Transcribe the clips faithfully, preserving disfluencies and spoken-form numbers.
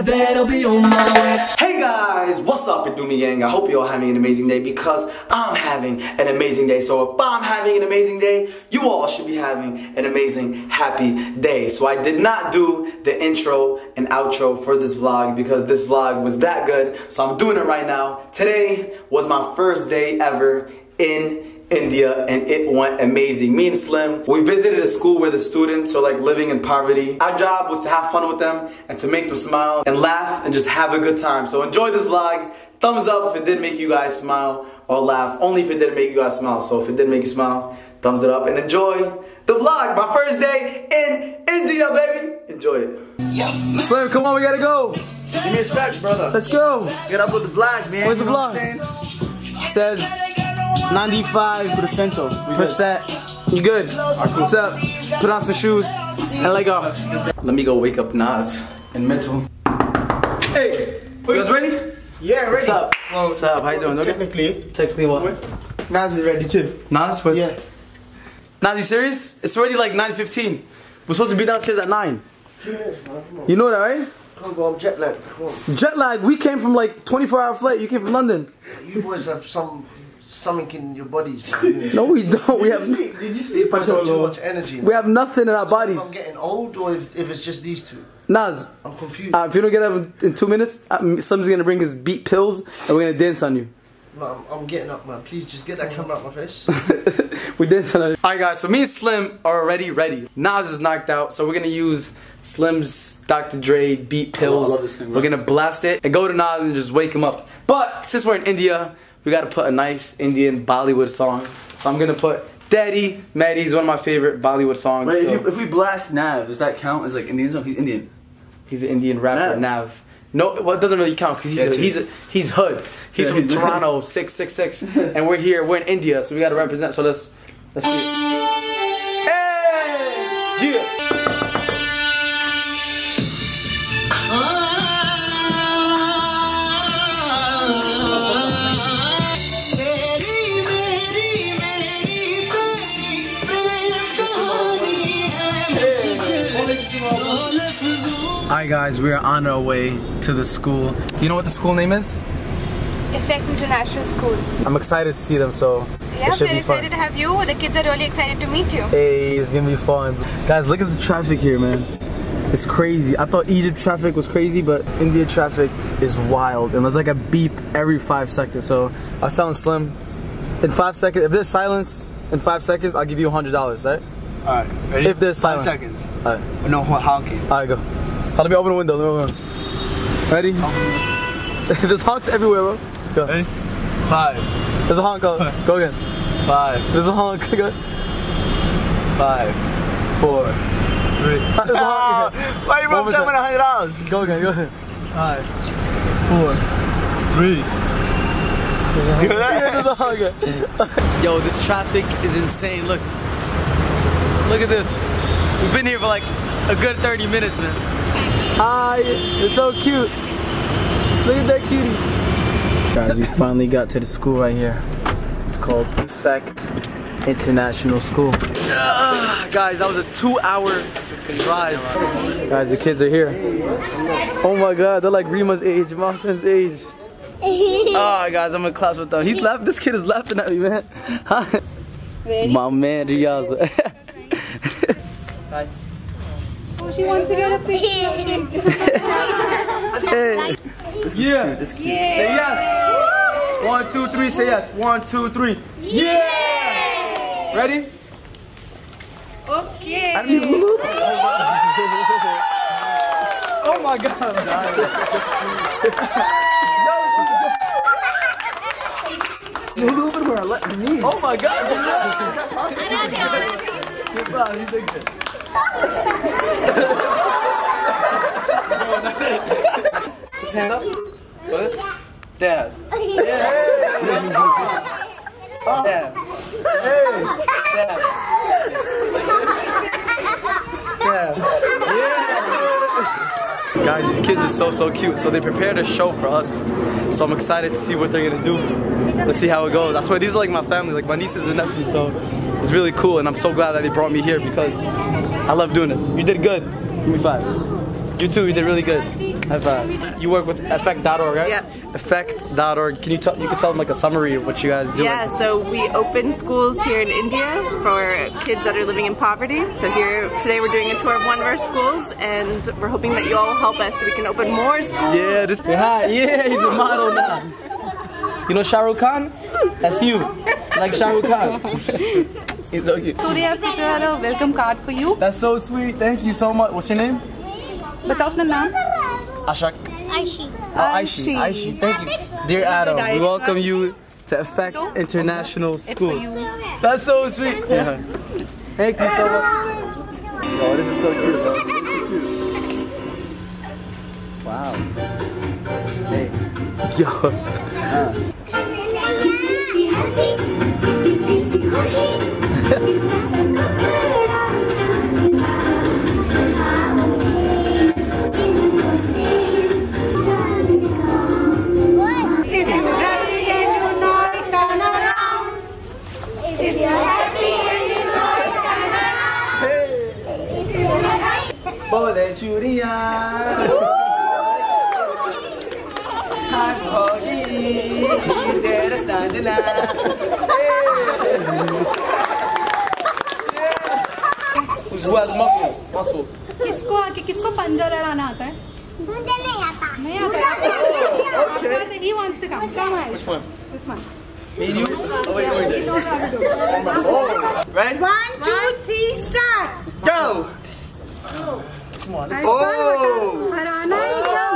step that'll be on my way. Hey guys, what's up? It's Doomy Gang. I hope you're all having an amazing day because I'm having an amazing day. So if I'm having an amazing day, you all should be having an amazing, happy day. So I did not do the intro and outro for this vlog because this vlog was that good. So I'm doing it right now. Today was my first day ever in India, and it went amazing. Me and Slim, we visited a school where the students are like living in poverty. Our job was to have fun with them and to make them smile and laugh and just have a good time. So enjoy this vlog. Thumbs up if it did make you guys smile or laugh. Only if it didn't make you guys smile. So if it did make you smile, thumbs it up and enjoy the vlog. My first day in India, baby. Enjoy it. Slim, come on, we gotta go. Give me a sec, brother. Let's go. Get up with the vlog, man. Where's the vlog? It says ninety-five percent. You good? What's up? Put on some shoes and let go. Let me go wake up Nas and mental. Hey, you guys ready? Yeah, ready. What's up? Well, what's up? How you doing? Okay? Technically, technically what? Nas is ready too. Nas, what's? Yeah. Nas, you serious? It's already like nine fifteen. We're supposed to be downstairs at nine. Cheers, man. Come on. You know that, right? Come on, I'm jet lag. Come on. Jet lag. We came from like twenty-four hour flight. You came from London. You boys have some. Something in your bodies. No, we don't. We have. Did you sleep? It too much energy. We have nothing in our bodies. If I'm getting old, or if, if it's just these two. Nas, I'm confused. Uh, if you don't get up in two minutes, I'm, somebody's gonna bring his beat pills, and we're gonna dance on you. No, I'm, I'm getting up, man. Please, just get that camera out my face. We dancing on you. All right, guys. So me and Slim are already ready. Nas is knocked out, so we're gonna use Slim's Doctor Dre beat pills. Oh, I love this thing, we're gonna blast it and go to Nas and just wake him up. But since we're in India, we gotta put a nice Indian Bollywood song. So I'm gonna put Daddy Maddie, is one of my favorite Bollywood songs. Wait, so. if, you, if we blast Nav, does that count as like Indian song? He's Indian. He's an Indian rapper, Nav. Nav. No, well, it doesn't really count because he's, yeah, he's, a, he's hood. He's yeah, from he's Toronto, six six six. And we're here, we're in India, so we gotta represent. So let's, let's see it. Hey! Yeah! Alright guys, we are on our way to the school. Do you know what the school name is? Effect International School. I'm excited to see them, so yeah, it should be fun. Yeah, we're excited to have you. The kids are really excited to meet you. Hey, it's gonna be fun. Guys, look at the traffic here, man. It's crazy. I thought Egypt traffic was crazy, but India traffic is wild. And there's like a beep every five seconds, so I sound Slim. In five seconds, if there's silence in five seconds, I'll give you one hundred dollars, right? Alright, ready? If there's silence. Five seconds. Alright. No honking. Alright, go. Let me open the window, let me open the window. Ready? Honk. There's honks everywhere, bro. Go. Ready? Five. There's a honk, go. Go again. Five. There's a honk, go. Five. Four. Three. There's a honk. Oh, why are you robbing someone one hundred dollars? Go again, go again. Five. Four. Three. There's a honk. Yo, this traffic is insane, look. Look at this. We've been here for like a good thirty minutes, man. Hi, you're so cute. Look at that cutie. Guys, we finally got to the school right here. It's called Effect International School. Uh, guys, that was a two hour drive. Guys, the kids are here. Oh my God, they're like Rima's age, Masan's age. Oh, guys, I'm in class with them. He's laughing, this kid is laughing at me, man. Hi. My man, Riyaza. Hi. She wants to get a picture. Hey. This is yeah. Cute. This is cute. Yeah. Say yes. One, two, three. Say yes. One, two, three. Yeah. Ready? Okay. I mean, oh my God. Yo, she's good. Over her knees. Oh my God. Is that possible? His hand up? What? Dad. Yeah. Dad. Dad. Dad. Yeah. Guys, these kids are so, so cute. So they prepared a show for us. So I'm excited to see what they're gonna do. Let's see how it goes. That's why these are like my family, like my nieces and nephews. So it's really cool, and I'm so glad that they brought me here because I love doing this. You did good. Give me five. You too, you did really good. Effect. You work with Effect dot org, right? Yeah. Effect dot org. Can you tell you can tell them like a summary of what you guys do? Yeah, so we open schools here in India for kids that are living in poverty. So here today we're doing a tour of one of our schools, and we're hoping that you all help us so we can open more schools. Yeah, this guy. Yeah, he's a model now. You know Shahrukh Khan? That's you. Like Shahrukh Khan. It's so cute. So they have prepared a welcome card for you. That's so sweet. Thank you so much. What's your name? Batao apna naam. Ashak. Aishi. Oh, Aishi. Aishi. Thank you. Dear Adam, we welcome you to Effect International School. That's so sweet. Yeah. Thank you so much. Oh, this is so cute, bro. This is cute. Wow. Hey. Yo. Yeah. Who has muscles? Muscles. किसको आके किसको पंजा लड़ाना आता है? मुझे नहीं आता. नहीं आता. He wants to come. Come on. Which one? This one. Me and you? Oh wait, wait. He knows how to do it. Right? One, two, three, start. Go. Come on. Let's go. हराना ही क्या?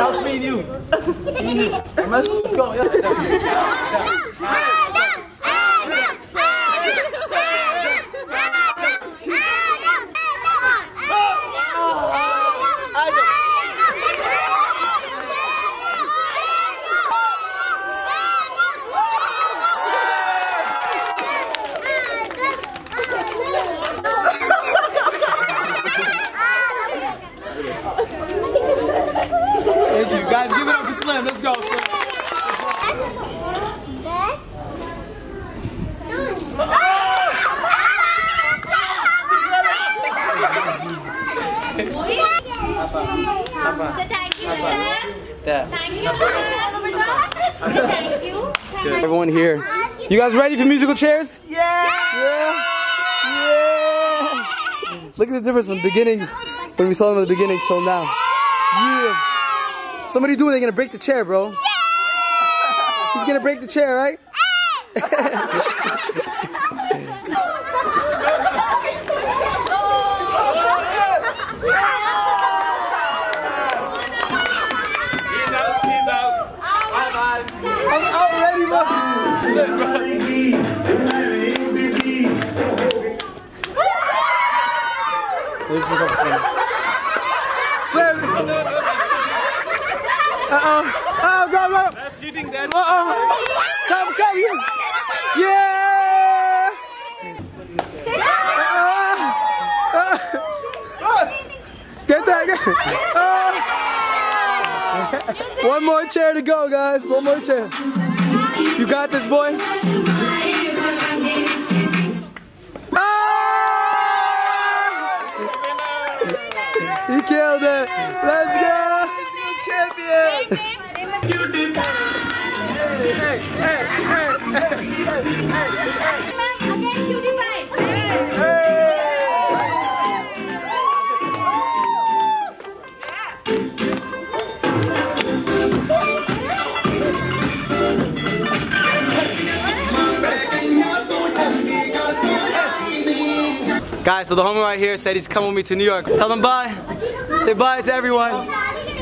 That was me and you. Let's go. Yeah. Adam! Adam! Guys, give it up for Slim. Let's go. Slim. So thank you, Slim. Thank you. Thank you. Everyone here. You guys ready for musical chairs? Yeah. Yeah. Yeah. Look at the difference from the beginning, when we saw them at the beginning till now. Yeah. Somebody do it, they're gonna break the chair, bro. Yeah! He's gonna break the chair, right? Hey! He's out, he's out. Bye-bye. I'm out already, bro. Slim! Slim! Uh-oh. Oh, go, go. That's cheating, Dad. Uh-oh. Come, come here. Yeah. Uh-oh. Uh-oh. Get that. Get that. Uh-oh. One more chair to go, guys. One more chair. You got this, boy. Ah! You killed it. Let's go. Champion! Hey, hey, hey, hey, hey. Guys, so the homie right here said he's coming with me to New York. Tell them bye. Say bye to everyone.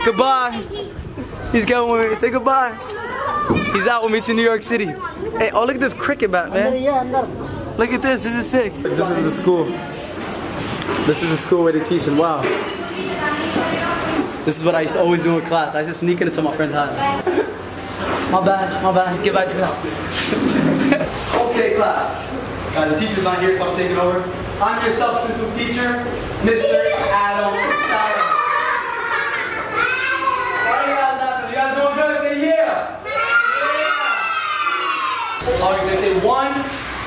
Goodbye. He's going with me. Say goodbye. He's out with me to New York City. Hey, oh, look at this cricket bat, man. Look at this. This is sick. This is the school. This is the school where they teach him. Wow. This is what I used to always do in class. I used to sneak in into my friend's house. My bad. My bad. Get back to me now. Okay, class. Uh, the teacher's not here, so I'm taking over. I'm your substitute teacher, Mister Adam Saleh. All right, guys, say one,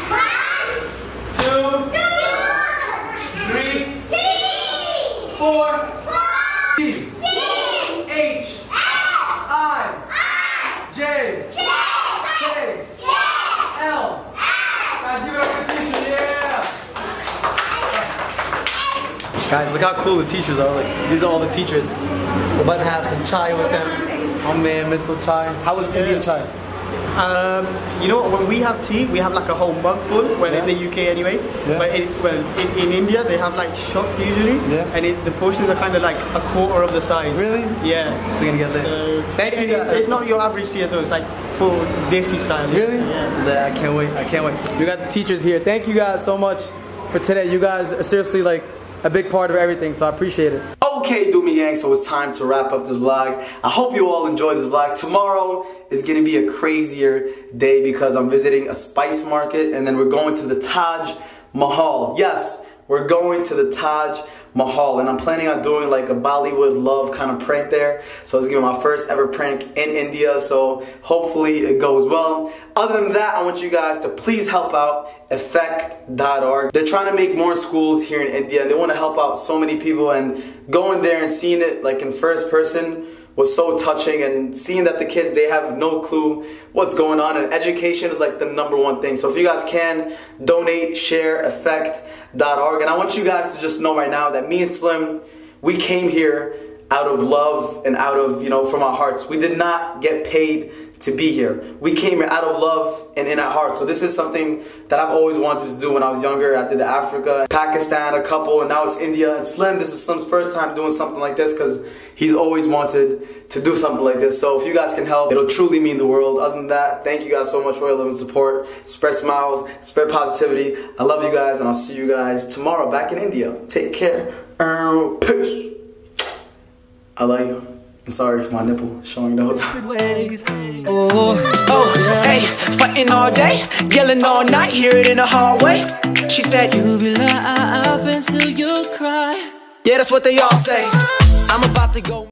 one two, two, three, three four, four D, D, H, H I, I J, J, J, K, K, L, L. Guys, give it up for the teacher, yeah! Guys, look how cool the teachers are. Like, these are all the teachers. We're about to have some chai with them. Oh man, mental chai. How was Indian chai? Um, you know what, when we have tea, we have like a whole mug full, well yeah. in the U K anyway, yeah. but in, well, in, in India they have like shots usually, yeah. and it, the portions are kind of like a quarter of the size. Really? Yeah. I'm still going to get there. So Thank you. It's, it's not your average tea as well, it's like full Desi style. Really? Yeah. yeah. I can't wait, I can't wait. We got the teachers here. Thank you guys so much for today. You guys are seriously like a big part of everything, so I appreciate it. Okay, Doomy Gang, so it's time to wrap up this vlog. I hope you all enjoyed this vlog. Tomorrow is gonna be a crazier day because I'm visiting a spice market and then we're going to the Taj Mahal. Yes, we're going to the Taj Mahal and I'm planning on doing like a Bollywood love kind of prank there. So it's gonna be my first ever prank in India, so hopefully it goes well. Other than that, I want you guys to please help out Effect dot org. They're trying to make more schools here in India. They want to help out so many people, and going there and seeing it like in first person was so touching, and seeing that the kids, they have no clue what's going on, and education is like the number one thing. So if you guys can, donate, share Effect dot org. And I want you guys to just know right now that me and Slim, we came here out of love and out of, you know, from our hearts. We did not get paid to be here. We came here out of love and in our hearts. So this is something that I've always wanted to do when I was younger. I did the Africa, Pakistan, a couple, and now it's India. And Slim, this is Slim's first time doing something like this because he's always wanted to do something like this. So if you guys can help, it'll truly mean the world. Other than that, thank you guys so much for your love and support. Spread smiles, spread positivity. I love you guys, and I'll see you guys tomorrow back in India. Take care, and peace. I like you. I'm sorry for my nipple showing the whole time. Oh, oh, hey, fighting all day, yelling all night, hear it in the hallway. She said, you'll be laughing till you cry. Yeah, that's what they all say. I'm about to go.